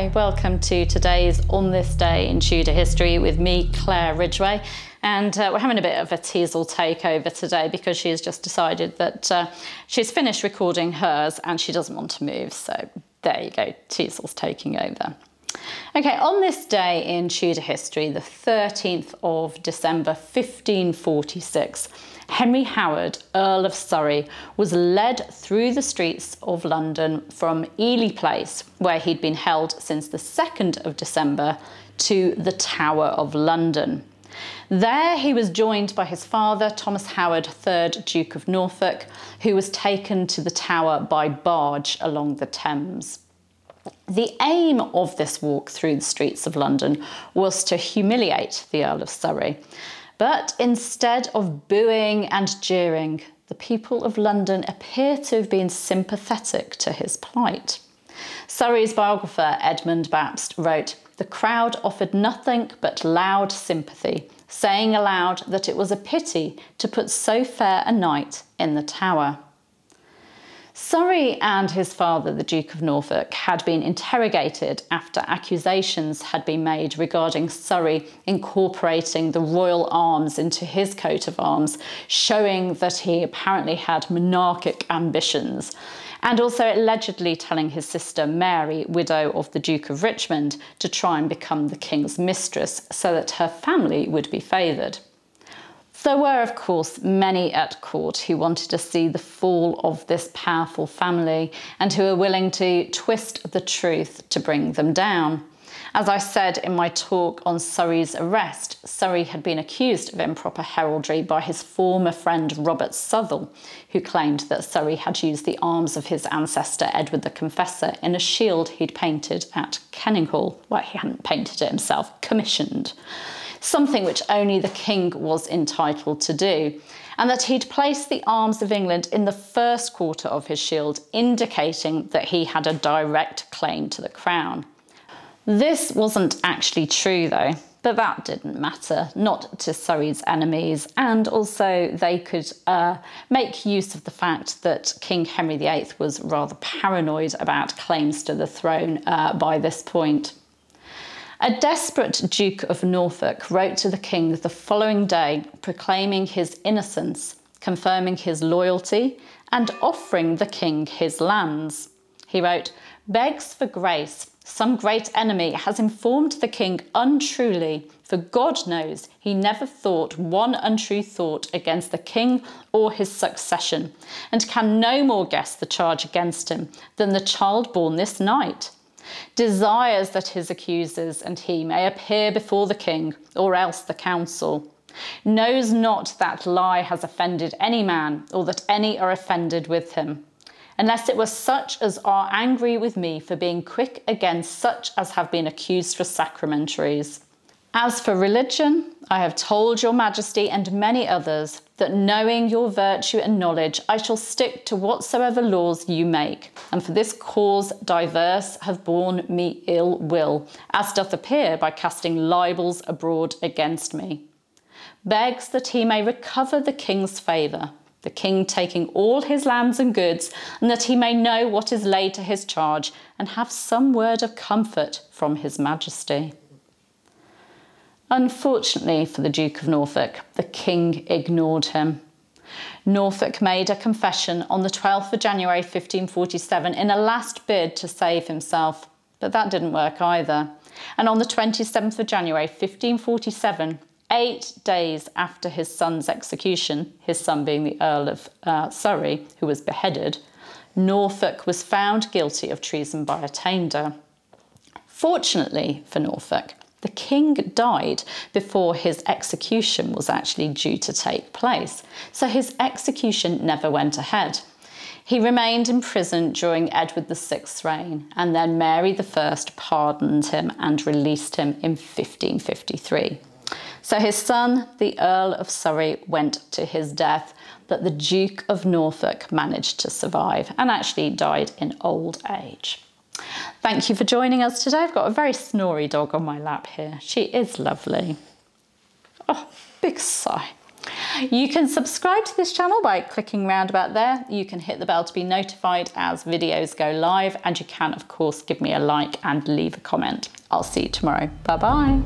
Hi, welcome to today's On This Day in Tudor History with me, Claire Ridgway. And we're having a bit of a teasel takeover today because she has just decided that she's finished recording hers and she doesn't want to move. So there you go, teasel's taking over. Okay, on this day in Tudor history, the 13th of December 1546, Henry Howard, Earl of Surrey, was led through the streets of London from Ely Place, where he'd been held since the 2nd of December, to the Tower of London. There he was joined by his father, Thomas Howard, 3rd Duke of Norfolk, who was taken to the Tower by barge along the Thames. The aim of this walk through the streets of London was to humiliate the Earl of Surrey. But instead of booing and jeering, the people of London appear to have been sympathetic to his plight. Surrey's biographer Edmund Bapst wrote, "The crowd offered nothing but loud sympathy, saying aloud that it was a pity to put so fair a knight in the Tower." Surrey and his father, the Duke of Norfolk, had been interrogated after accusations had been made regarding Surrey incorporating the royal arms into his coat of arms, showing that he apparently had monarchic ambitions, and also allegedly telling his sister Mary, widow of the Duke of Richmond, to try and become the king's mistress so that her family would be favoured. There were, of course, many at court who wanted to see the fall of this powerful family and who were willing to twist the truth to bring them down. As I said in my talk on Surrey's arrest, Surrey had been accused of improper heraldry by his former friend Robert Southwell, who claimed that Surrey had used the arms of his ancestor Edward the Confessor in a shield he'd painted at Kenninghall. Well, he hadn't painted it himself, commissioned. Something which only the king was entitled to do, and that he'd placed the arms of England in the first quarter of his shield, indicating that he had a direct claim to the crown. This wasn't actually true though, but that didn't matter, not to Surrey's enemies, and also they could make use of the fact that King Henry VIII was rather paranoid about claims to the throne by this point. A desperate Duke of Norfolk wrote to the king the following day, proclaiming his innocence, confirming his loyalty, and offering the king his lands. He wrote, "Begs for grace. Some great enemy has informed the king untruly, for God knows he never thought one untrue thought against the king or his succession, and can no more guess the charge against him than the child born this night. Desires that his accusers and he may appear before the king or else the council. Knows not that lie has offended any man or that any are offended with him. Unless it were such as are angry with me for being quick against such as have been accused for sacramentaries. As for religion, I have told your majesty and many others that knowing your virtue and knowledge, I shall stick to whatsoever laws you make. And for this cause diverse have borne me ill will, as doth appear by casting libels abroad against me. Begs that he may recover the king's favour, the king taking all his lands and goods, and that he may know what is laid to his charge, and have some word of comfort from his majesty." Unfortunately for the Duke of Norfolk, the king ignored him. Norfolk made a confession on the 12th of January 1547 in a last bid to save himself, but that didn't work either. And on the 27th of January 1547, 8 days after his son's execution, his son being the Earl of Surrey, who was beheaded, Norfolk was found guilty of treason by attainder. Fortunately for Norfolk, the king died before his execution was actually due to take place, so his execution never went ahead. He remained in prison during Edward VI's reign, and then Mary I pardoned him and released him in 1553. So his son, the Earl of Surrey, went to his death, but the Duke of Norfolk managed to survive and actually died in old age. Thank you for joining us today. I've got a very snory dog on my lap here. She is lovely. Oh, big sigh. You can subscribe to this channel by clicking round about there. You can hit the bell to be notified as videos go live, and you can, of course, give me a like and leave a comment. I'll see you tomorrow. Bye bye.